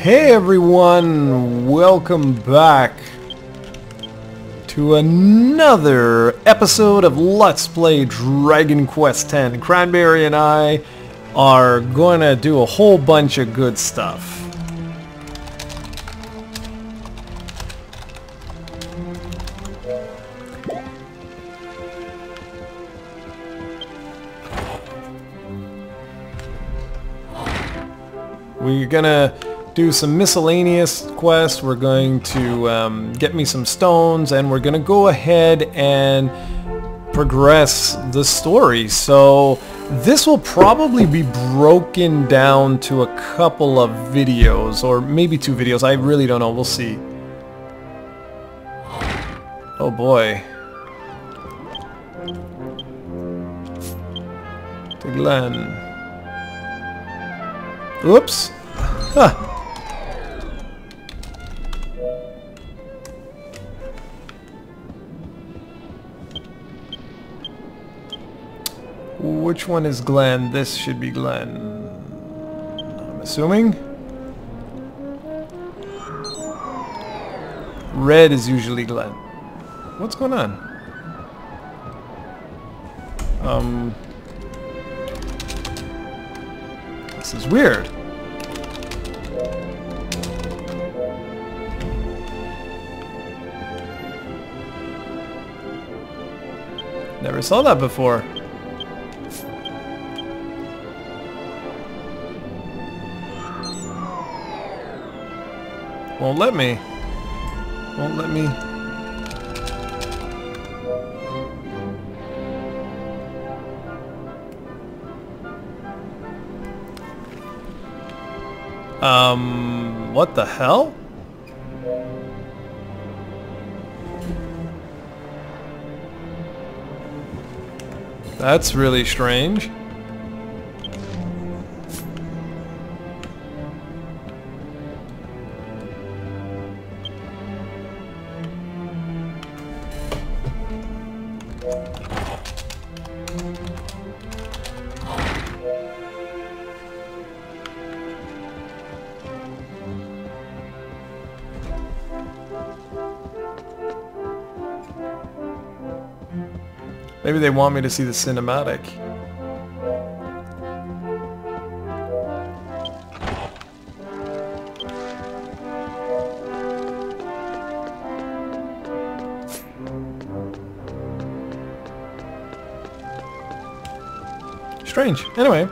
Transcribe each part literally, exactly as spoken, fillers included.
Hey everyone, welcome back to another episode of Let's Play Dragon Quest X. Cranberry and I are going to do a whole bunch of good stuff. We're going to do some miscellaneous quests, we're going to um, get me some stones, and we're going to go ahead and progress the story. So this will probably be broken down to a couple of videos, or maybe two videos, I really don't know, we'll see. Oh boy. Tiglan. Oops. Huh. Which one is Glenn? This should be Glenn, I'm assuming. Red is usually Glenn. What's going on? Um... This is weird. Never saw that before. Won't let me. Won't let me. Um, what the hell? That's really strange. Maybe they want me to see the cinematic. Strange. Anyway.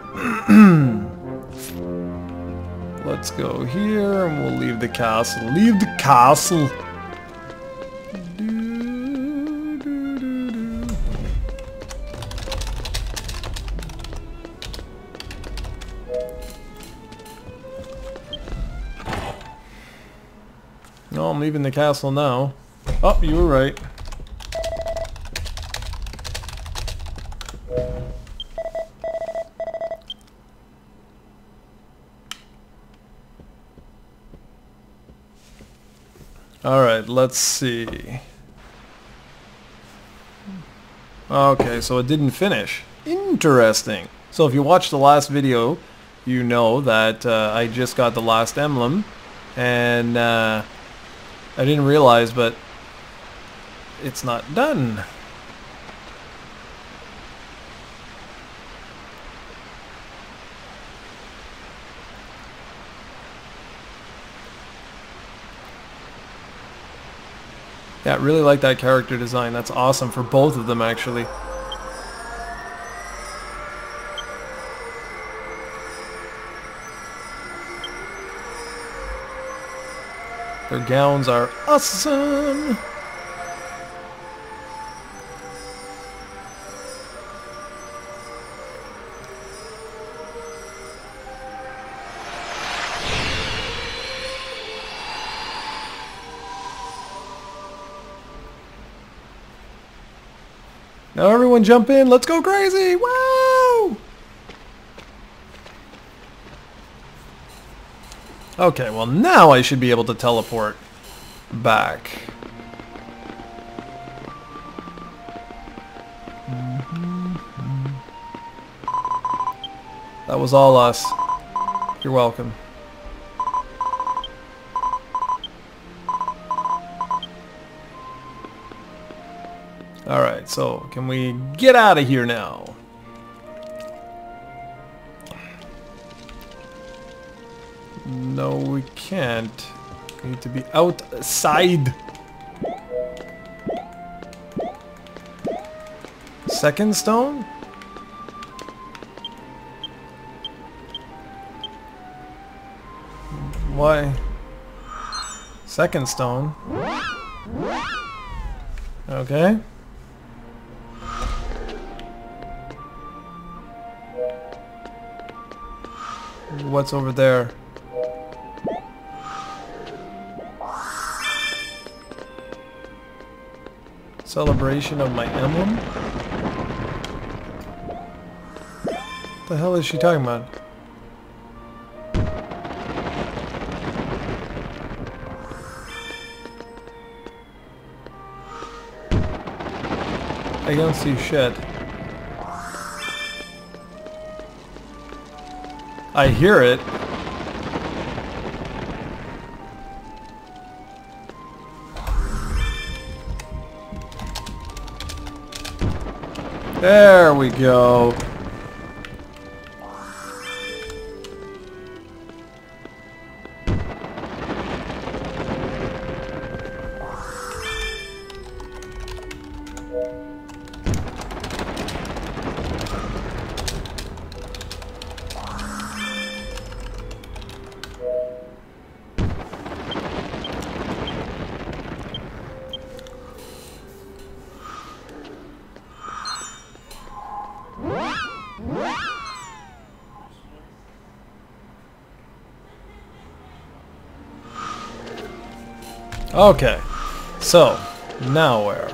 Let's go here and we'll leave the castle. Leave the castle! No, I'm leaving the castle now. Oh, you were right. Alright, let's see. Okay, so it didn't finish. Interesting. So if you watched the last video, you know that uh, I just got the last emblem. And... Uh, I didn't realize, but it's not done. Yeah, I really like that character design. That's awesome for both of them, actually. Their gowns are awesome! Now everyone jump in, let's go crazy! Woo! Okay, well now I should be able to teleport back. That was all us. You're welcome. Alright, so can we get out of here now? No, we can't. We need to be outside. Second stone? Why? Second stone. Okay. What's over there? Celebration of my emblem? What the hell is she talking about? I don't see shit. I hear it. There we go. Okay, so now where?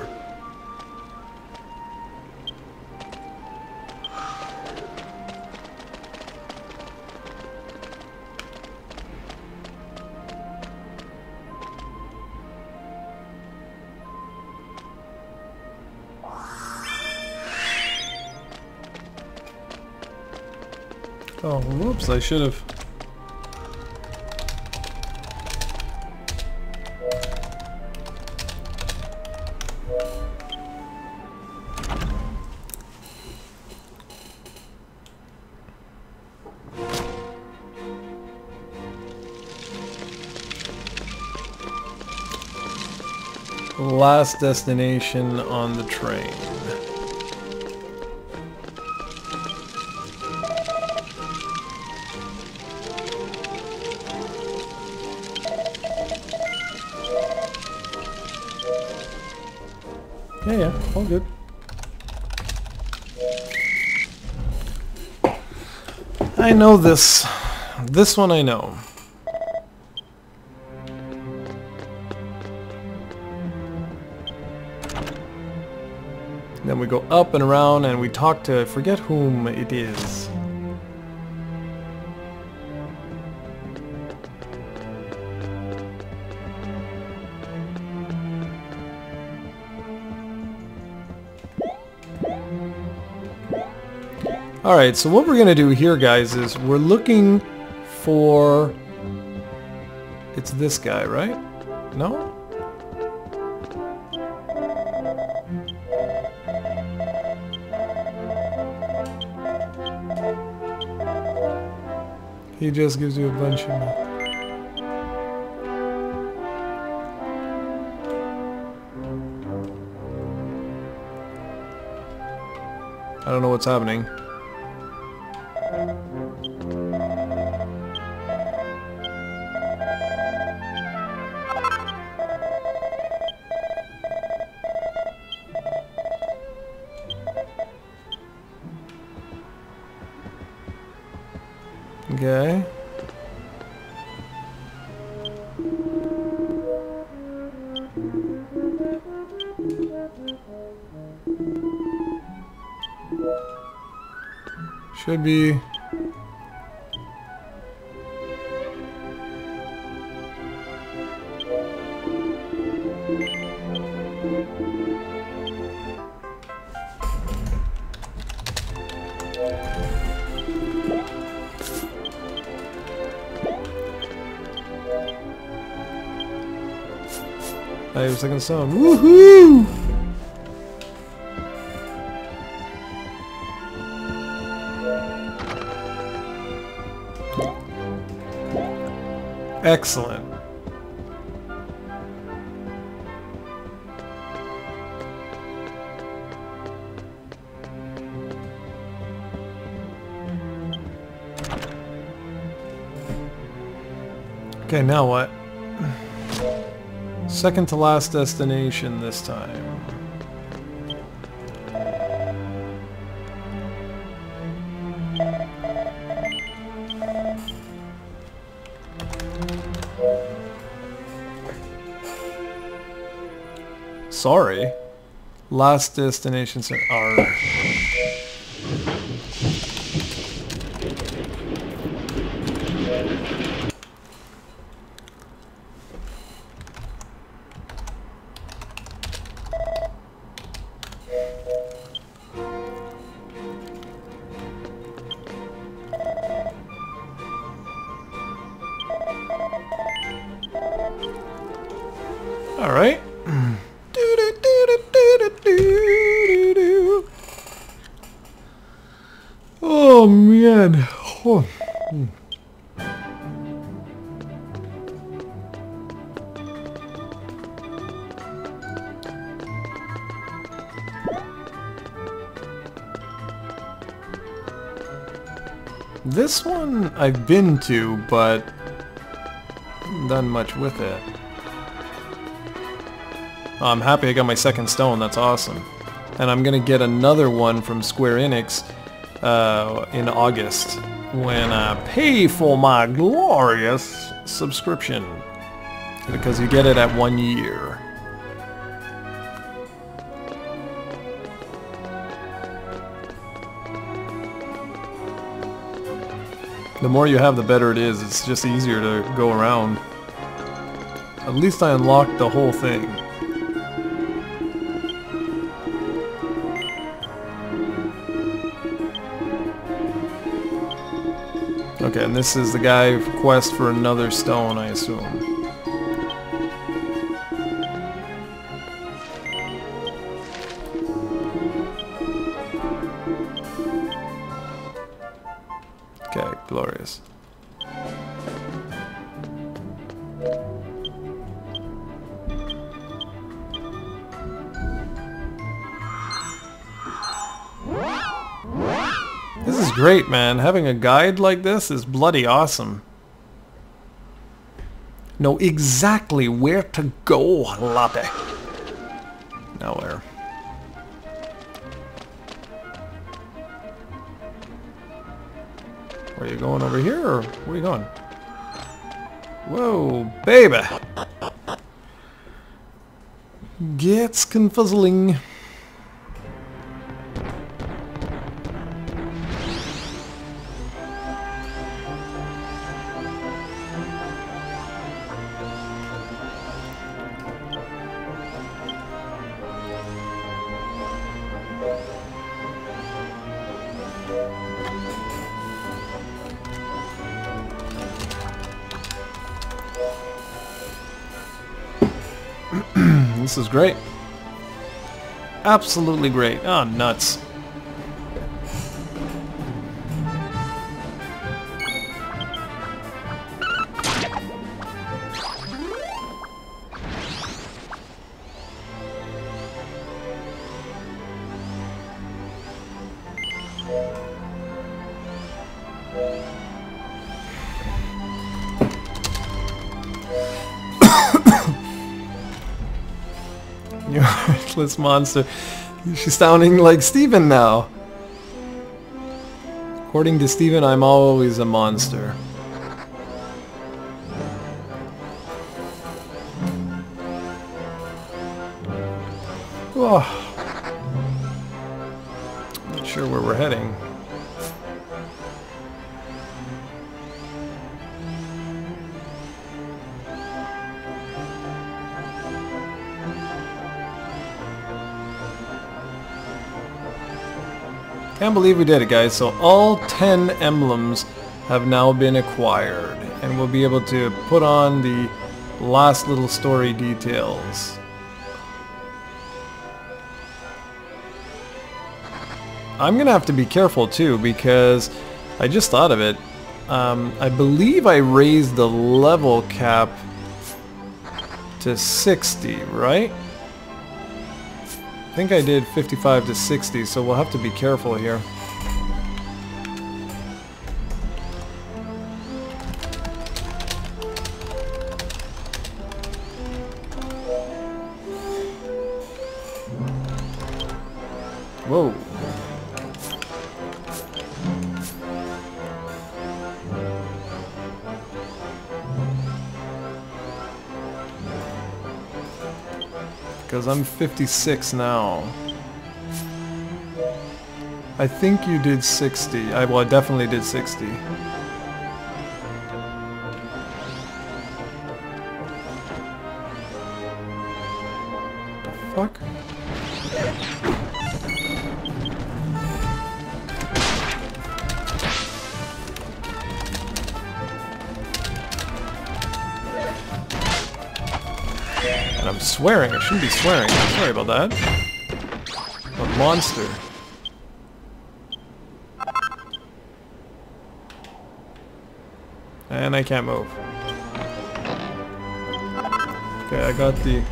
Oh, whoops, I should have. Last destination on the train. Yeah, yeah, all good. I know this. This one I know. Then we go up and around and we talk to, I forget whom it is. Alright, so what we're gonna do here, guys, is we're looking for... It's this guy, right? No? He just gives you a bunch of money. I don't know what's happening. Okay. Should be... I was thinking some. Woohoo! Excellent. Okay, now what? Second to last destination this time. Sorry. Last destination said R. This one I've been to, but done much with it. Oh, I'm happy I got my second stone, that's awesome. And I'm gonna get another one from Square Enix uh, in August when I pay for my glorious subscription. Because you get it at one year. The more you have, the better it is. It's just easier to go around. At least I unlocked the whole thing. Okay, and this is the guy quest for another stone, I assume. Glorious. This is great, man. Having a guide like this is bloody awesome. Know exactly where to go, Latte. Nowhere. Where are you going, over here, or where are you going? Whoa, baby! Gets confuzzling. This is great. Absolutely great. Oh, nuts. This monster. She's sounding like Steven now. According to Steven, I'm always a monster. Oh. Not sure where we're heading. Can't believe we did it, guys. So all ten emblems have now been acquired, and we'll be able to put on the last little story details. I'm gonna have to be careful too, because I just thought of it. Um, I believe I raised the level cap to sixty, right? I think I did fifty-five to sixty, so we'll have to be careful here. Whoa. Because I'm fifty-six now. I think you did sixty. I, well, I definitely did sixty. Fuck. And I'm swearing. I shouldn't be swearing. Sorry about that. A monster. And I can't move. Okay, I got the...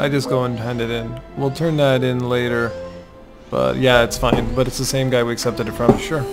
I just go and hand it in. We'll turn that in later. But yeah, it's fine. But it's the same guy we accepted it from. Sure.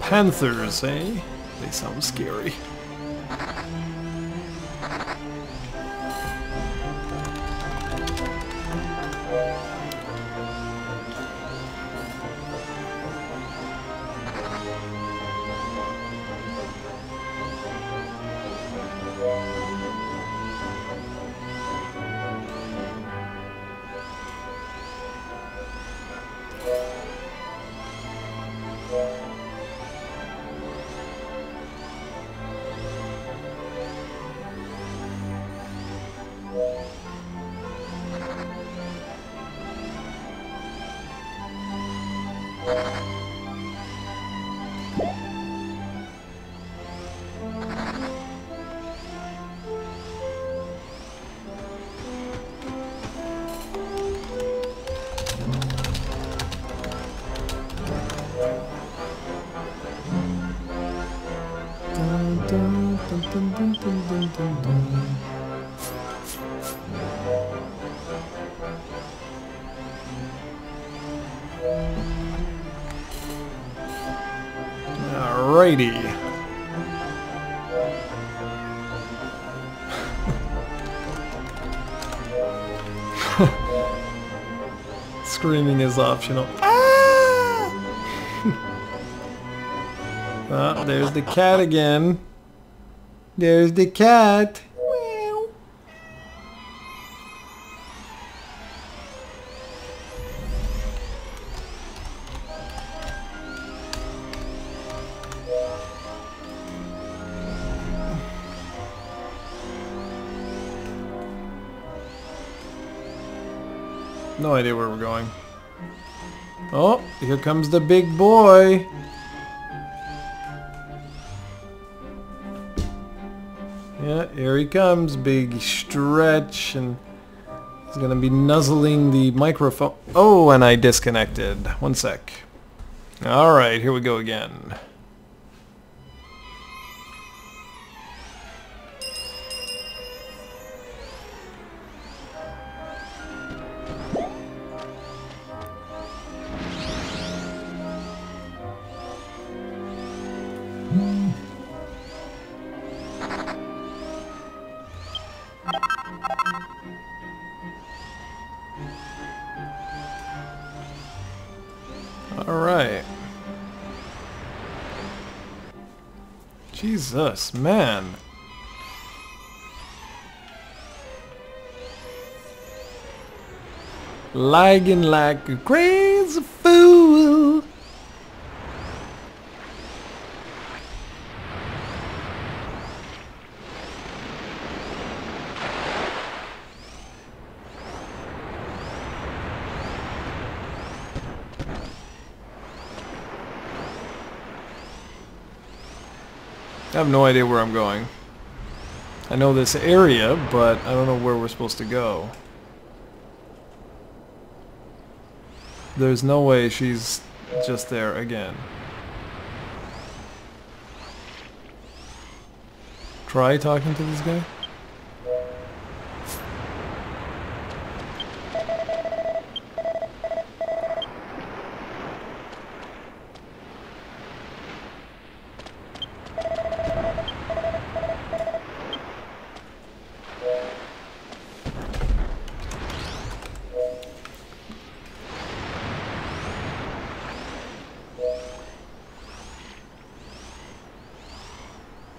Panthers, eh? They sound scary. Alrighty. Screaming is optional. Ah! Oh, there's the cat again. There's the cat. Meow. No idea where we're going. Oh, here comes the big boy. Yeah, here he comes. Big stretch, and he's gonna be nuzzling the microphone. Oh, and I disconnected. One sec. Alright, here we go again. Jesus, man. Lagging like a crazy fool. I have no idea where I'm going. I know this area, but I don't know where we're supposed to go. There's no way she's just there again. Try talking to this guy?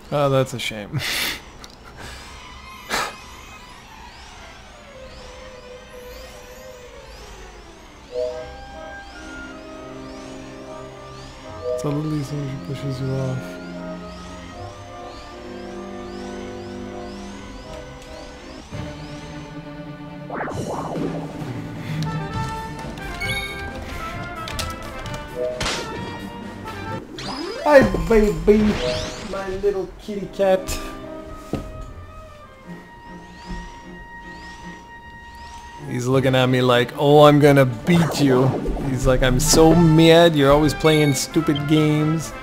Oh, that's a shame. It's a little easy when she pushes you off. Hi, baby! My little kitty cat. He's looking at me like, oh, I'm gonna beat you. He's like, I'm so mad, you're always playing stupid games.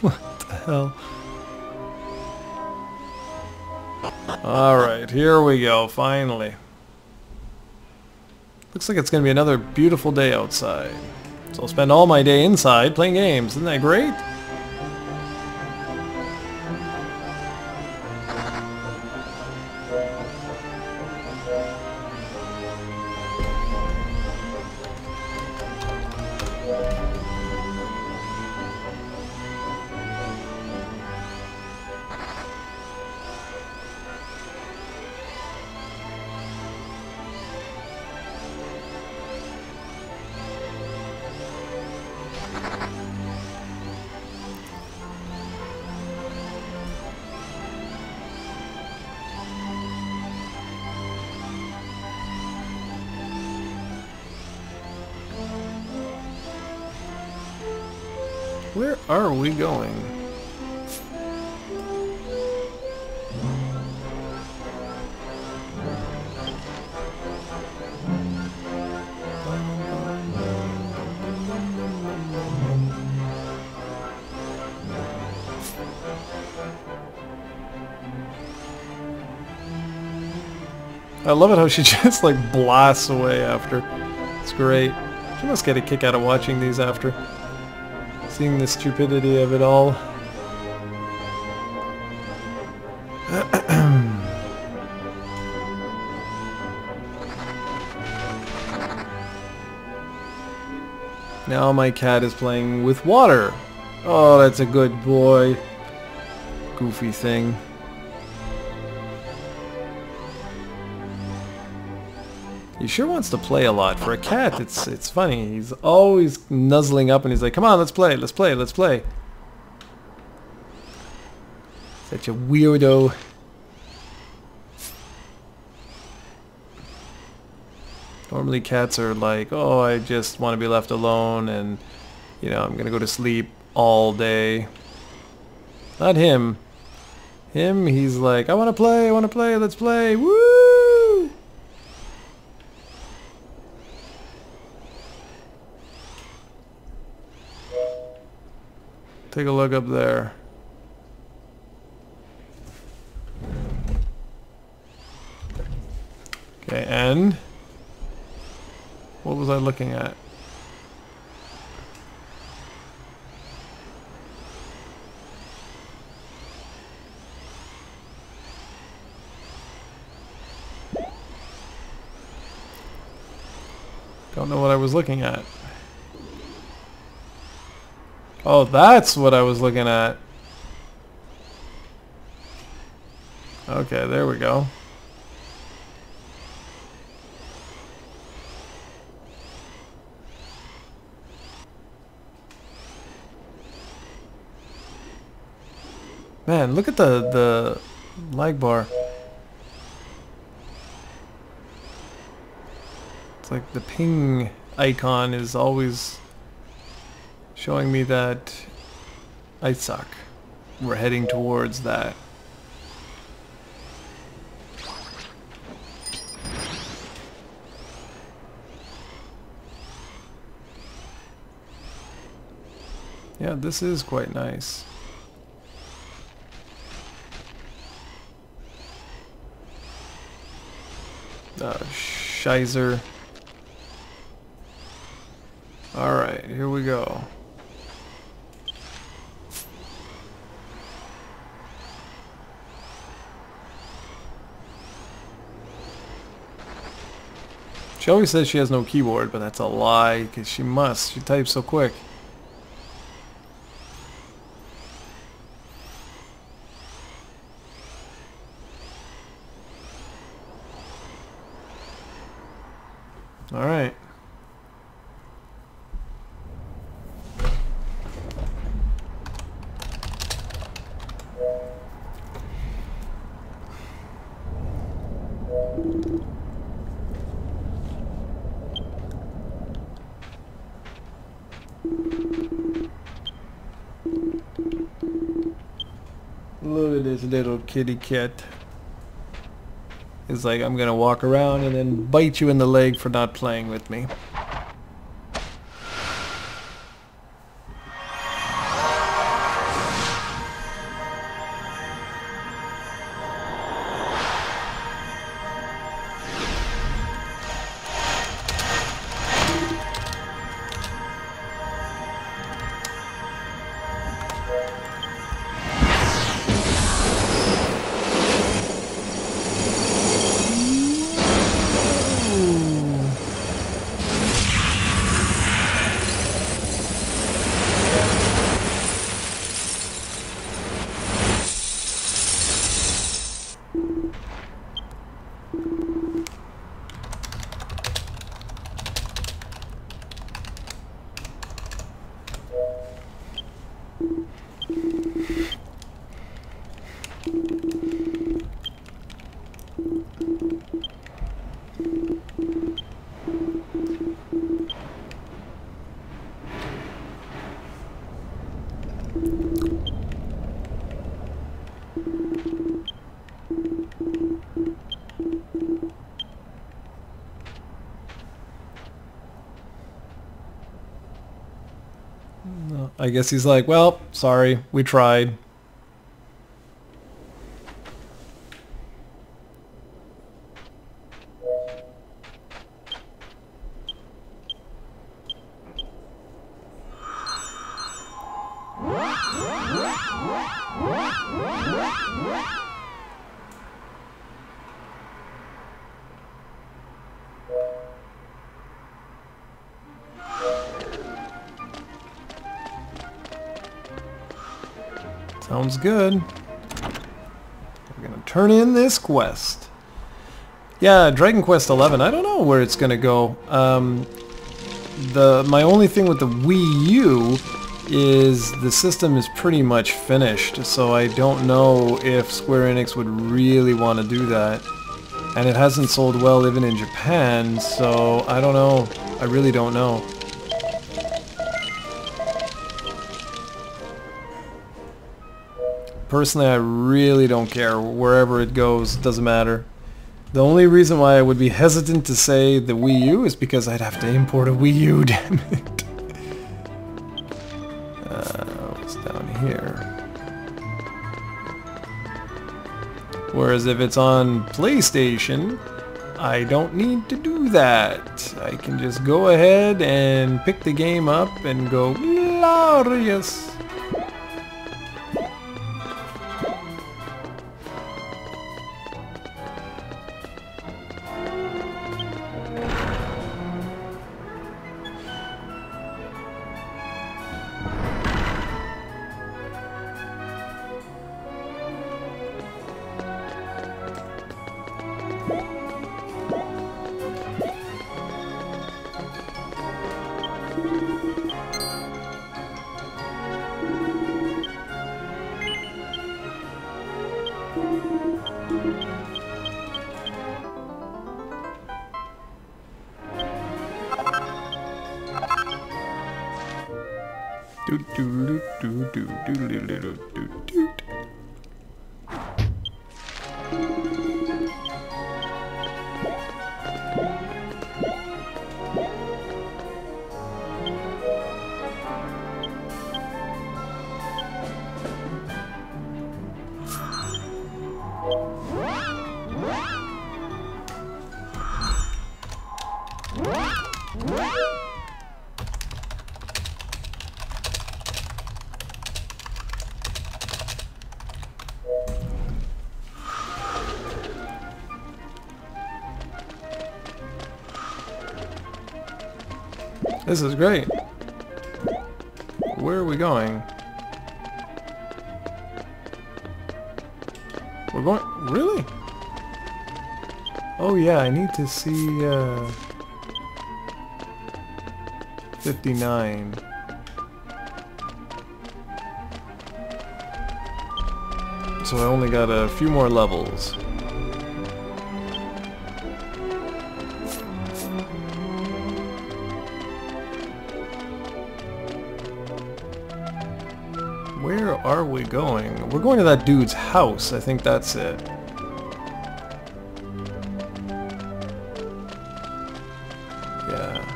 What the hell? Alright, here we go, finally. Looks like it's going to be another beautiful day outside. So I'll spend all my day inside playing games. Isn't that great? Where are we going? I love it how she just like blasts away after. It's great. She must get a kick out of watching these after. Seeing the stupidity of it all. Now my cat is playing with water. Oh, that's a good boy. Goofy thing. He sure wants to play a lot. For a cat, it's it's funny. He's always nuzzling up and he's like, come on, let's play, let's play, let's play. Such a weirdo. Normally cats are like, oh, I just want to be left alone and, you know, I'm going to go to sleep all day. Not him. Him, he's like, I want to play, I want to play, let's play, woo! Take a look up there. Okay, and what was I looking at? Don't know what I was looking at. Oh, that's what I was looking at. Okay, there we go. Man, look at the, the lag bar. It's like the ping icon is always showing me that I suck. We're heading towards that. Yeah, this is quite nice. Uh, Shizer. Alright, here we go. She always says she has no keyboard, but that's a lie, because she must. She types so quick. Alright. Look at this little kitty cat. It's like, I'm gonna walk around and then bite you in the leg for not playing with me. I guess he's like, well, sorry, we tried. Sounds good. We're gonna turn in this quest. Yeah, Dragon Quest eleven, I don't know where it's gonna go. Um, the my only thing with the Wii U is the system is pretty much finished, so I don't know if Square Enix would really want to do that. And it hasn't sold well even in Japan, so I don't know. I really don't know. Personally, I really don't care. Wherever it goes, it doesn't matter. The only reason why I would be hesitant to say the Wii U is because I'd have to import a Wii U, damn it. Uh, what's down here? Whereas if it's on PlayStation, I don't need to do that. I can just go ahead and pick the game up and go glorious. This is great. Where are we going? We're going... Really? Oh yeah, I need to see... Uh, fifty-nine. So I only got a few more levels. Are we going? We're going to that dude's house. I think that's it. Yeah.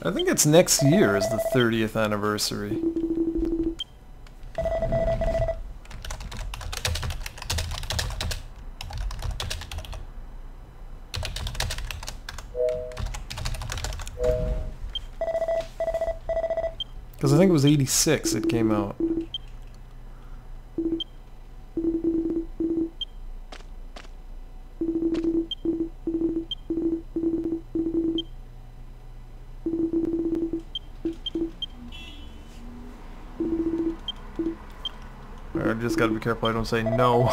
I think it's next year is the thirtieth anniversary. Because I think it was eighty-six it came out. Gotta be careful I don't say no.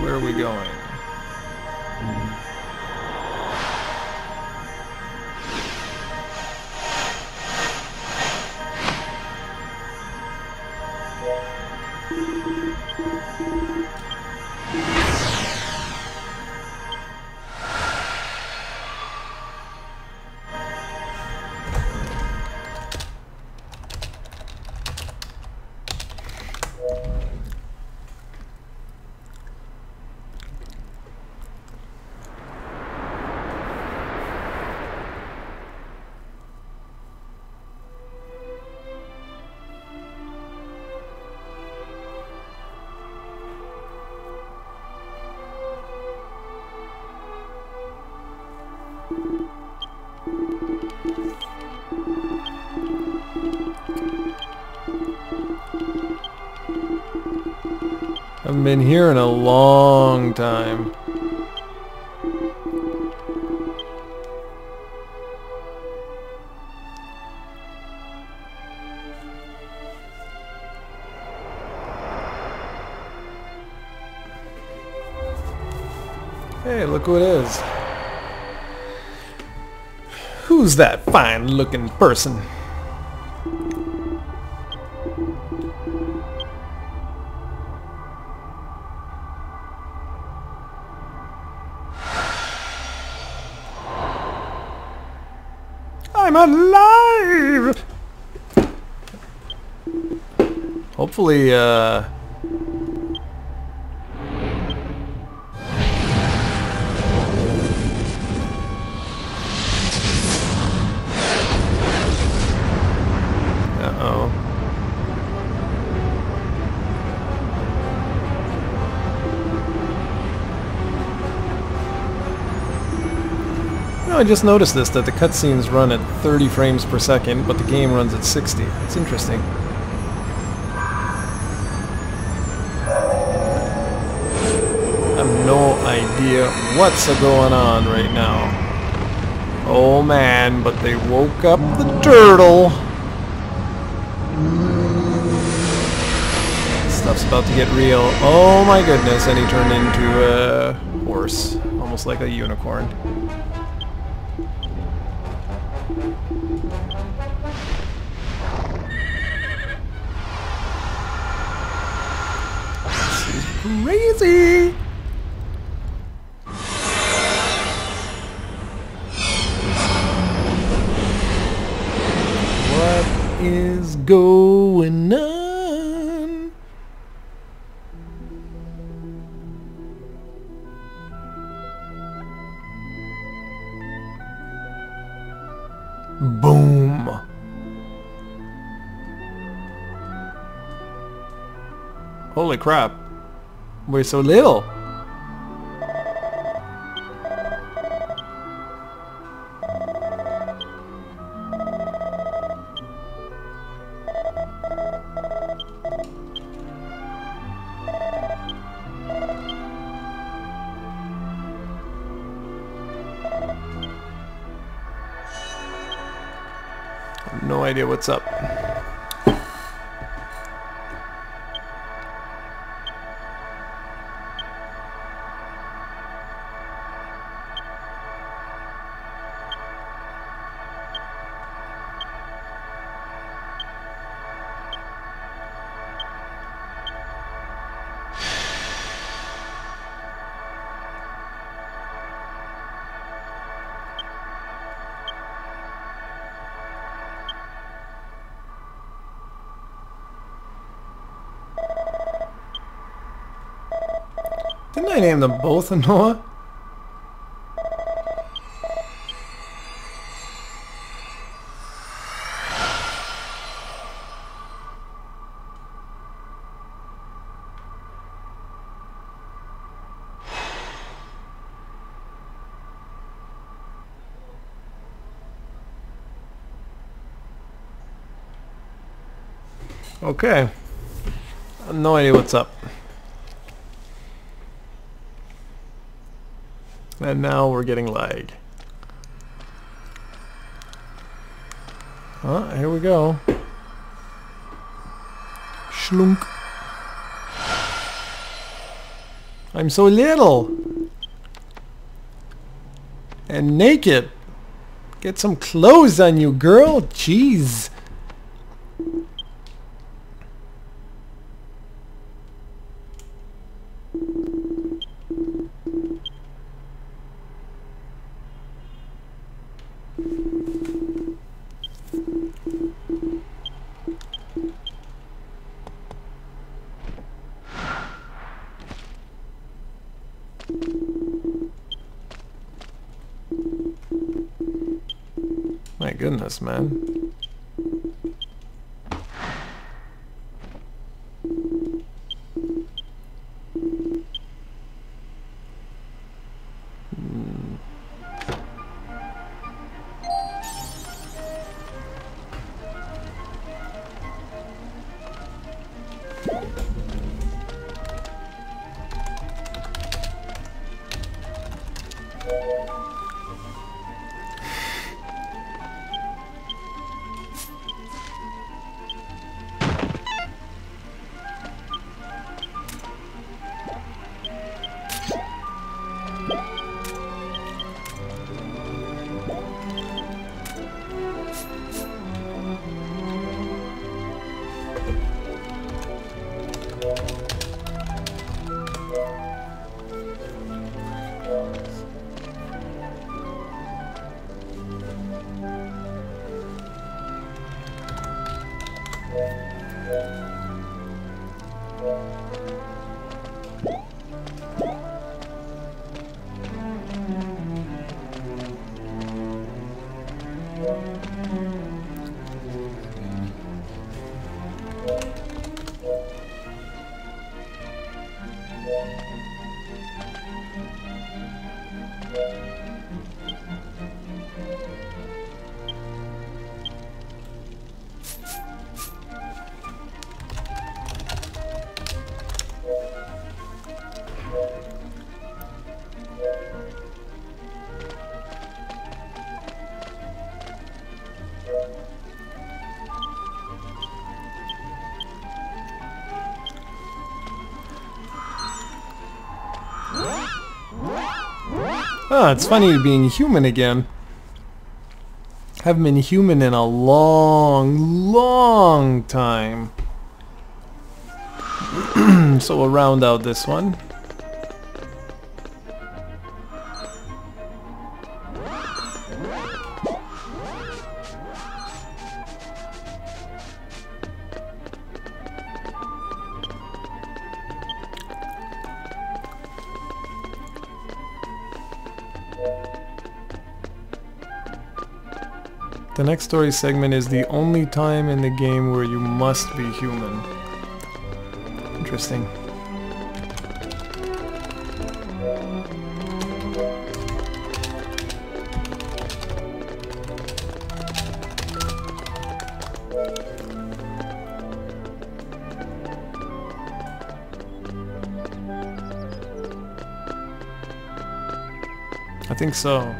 Where are we going? Mm-hmm. Haven't been here in a long time. Hey, look who it is. Who's that fine-looking person? I'm alive! Hopefully, uh... I just noticed this, that the cutscenes run at thirty frames per second, but the game runs at sixty. It's interesting. I have no idea what's going on right now. Oh man, but they woke up the turtle. Stuff's about to get real. Oh my goodness, and he turned into a horse, almost like a unicorn. Crazy! What is going on? Boom! Holy crap! We're so little. No idea what's up. Didn't I name them both, Noah? Okay. I have no idea what's up. And now we're getting lag. Oh, here we go. Schlunk. I'm so little. And naked. Get some clothes on you, girl. Jeez. My goodness, man. Hmm. Oh, it's funny being human again. Haven't been human in a long, long time. So we'll round out this one. The next story segment is the only time in the game where you must be human. Interesting. I think so.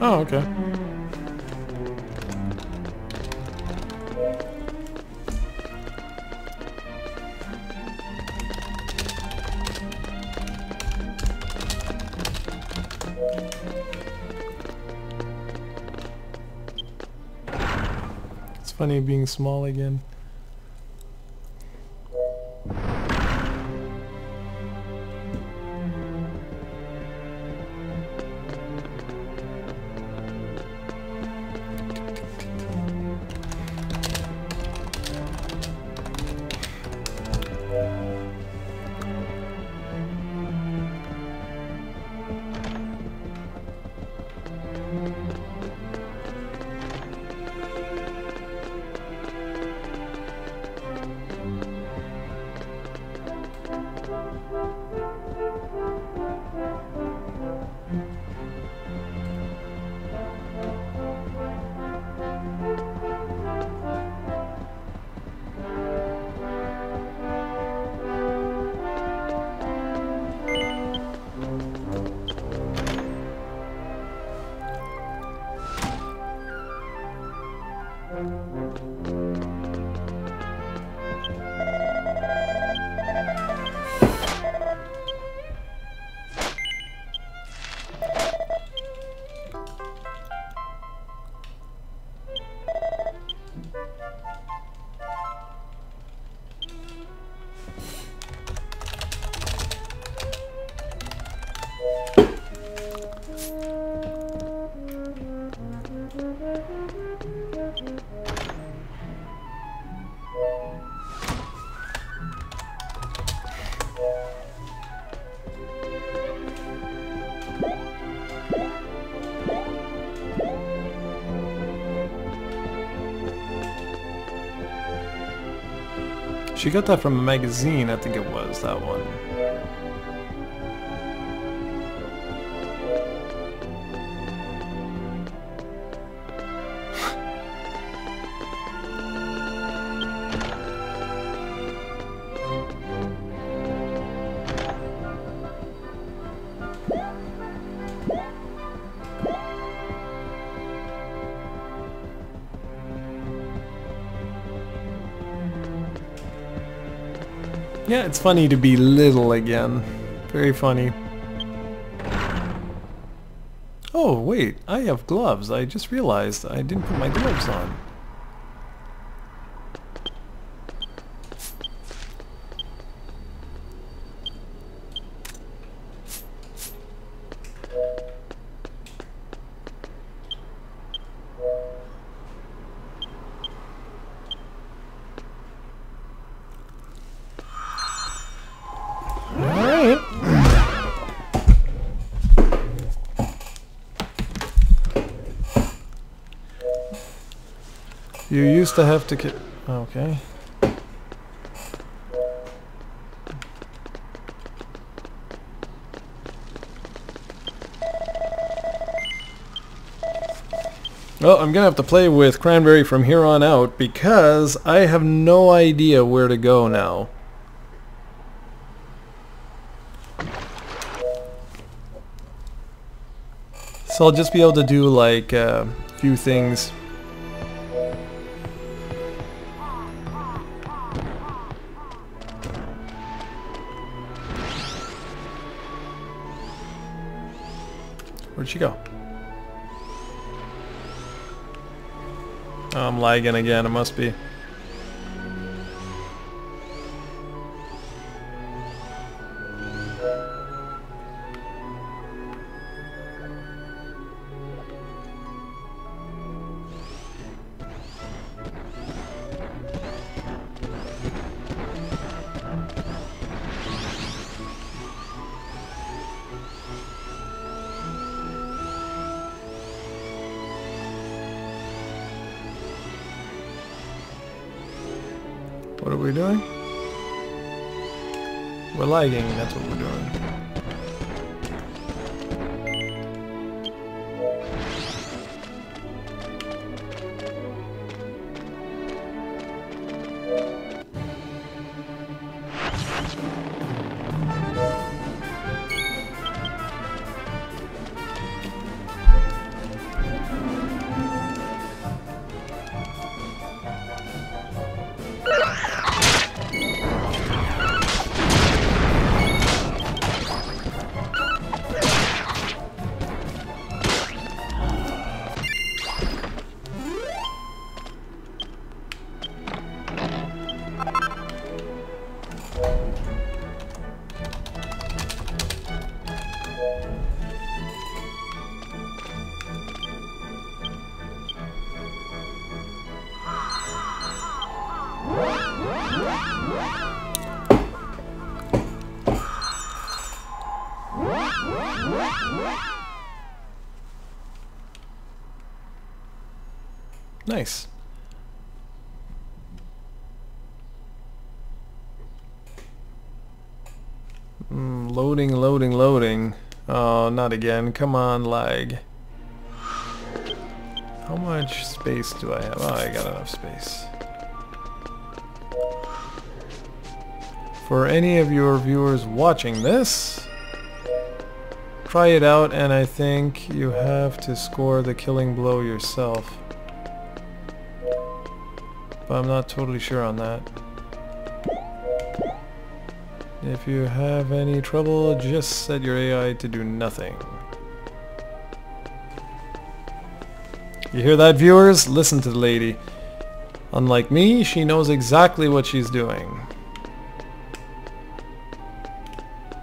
Oh, okay. It's funny being small again. She got that from a magazine, I think it was, that one. Yeah, it's funny to be little again. Very funny. Oh, wait, I have gloves. I just realized I didn't put my gloves on. You used to have to ki- okay. Well, I'm gonna have to play with Cranberry from here on out because I have no idea where to go now. So I'll just be able to do like a uh, few things. Where'd she go? Oh, I'm lagging again, it must be. What are we doing? We're lagging, that's what we're doing. Nice. Mm, loading, loading, loading. Oh, not again. Come on, lag. How much space do I have? Oh, I got enough space. For any of your viewers watching this, try it out, and I think you have to score the killing blow yourself. But I'm not totally sure on that. If you have any trouble, just set your A I to do nothing. You hear that, viewers? Listen to the lady. Unlike me, she knows exactly what she's doing.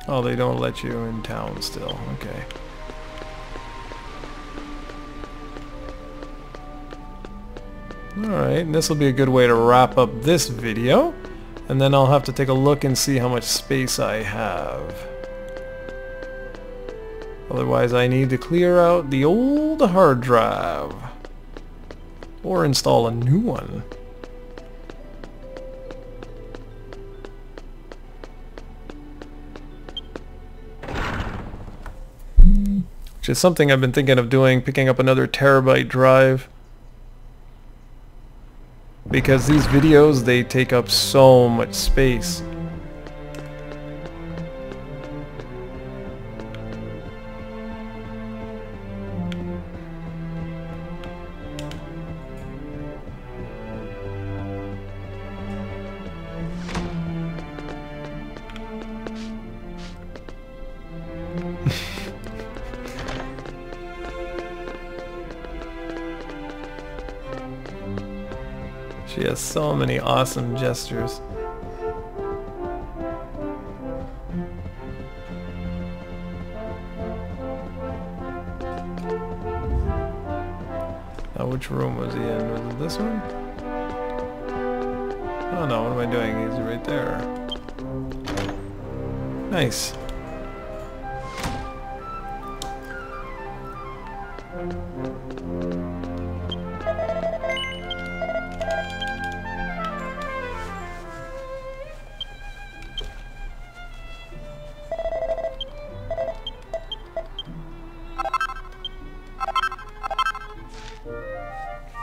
Oh, they don't let you in town still. Okay. Alright, and this will be a good way to wrap up this video, and then I'll have to take a look and see how much space I have. Otherwise I need to clear out the old hard drive, or install a new one. Which is something I've been thinking of doing, picking up another terabyte drive. Because these videos, they take up so much space. She has so many awesome gestures. Now which room was he in? Was it this one? Oh no, what am I doing? He's right there. Nice.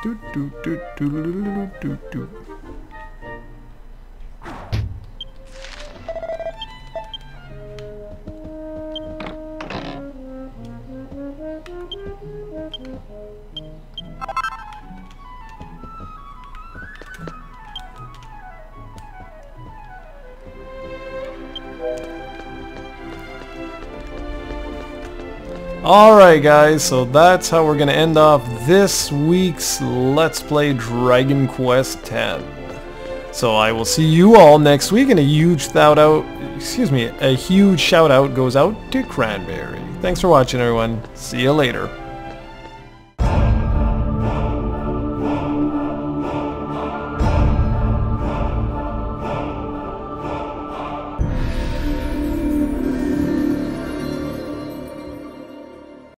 Do do do do do do do. Alright guys, so that's how we're gonna end off this week's Let's Play Dragon Quest X. So I will see you all next week, and a huge shout out, excuse me, a huge shout out goes out to Cranberry. Thanks for watching everyone, see you later.